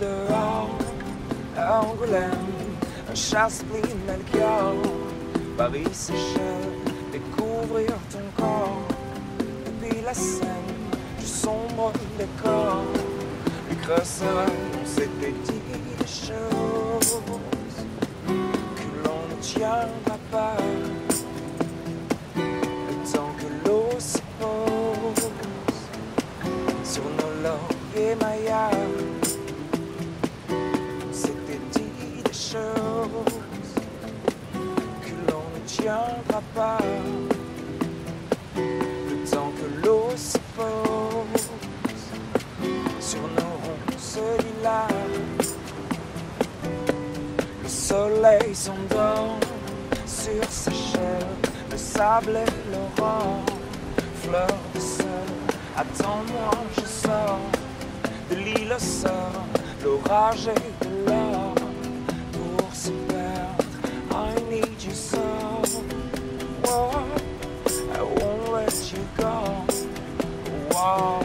أقدر أعلم chasse pleine d'alcool Paris s'échelle Découvrir ton corps Depuis la scène Du sombre décor Les creux sereins C'était dit des choses Que l'on ne tiendra pas Le temps que l'eau se pose Sur nos langues émaillables Pas le temps que l'eau se pose sur nos ronces lilas, le soleil s'endort sur sa chair, le sable et l'aurore, fleur de sol. Attends-moi, je sors de l'île au sort, l'orage est de l'or pour se perdre. I need you so. I won't let you go. Whoa,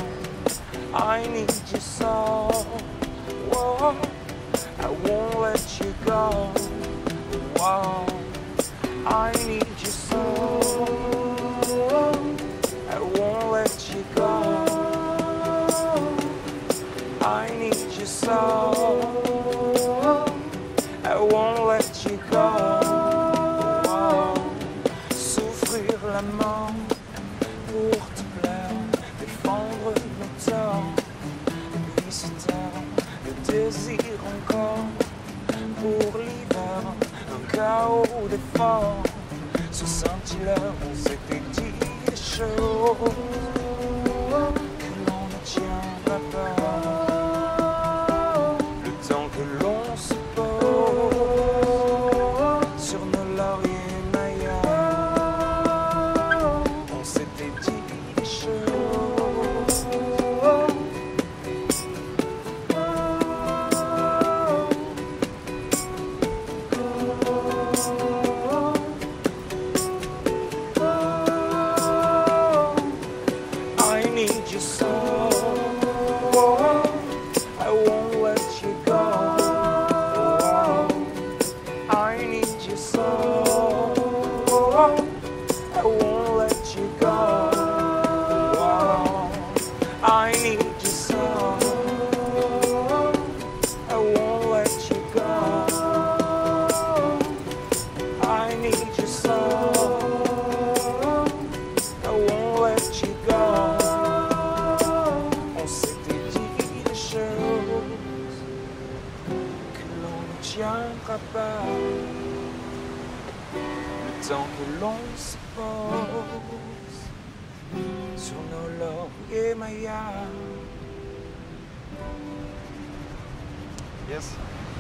I need you so. Whoa, I won't let you go. Whoa, I need you so. Whoa, I won't let you go. I need you so. Whoa, I won't let you go. Pour te plaire, défendre nos torts Et puis se taire, le désir encore Pour l'hiver, un chaos d'efforts Ce scintillant, on s'était dit des choses Que l'on ne tiendra pas Le temps que l'on se pose Sur nos lauriers Le temps que l'on se pose Sur nos lauriers maillables Yes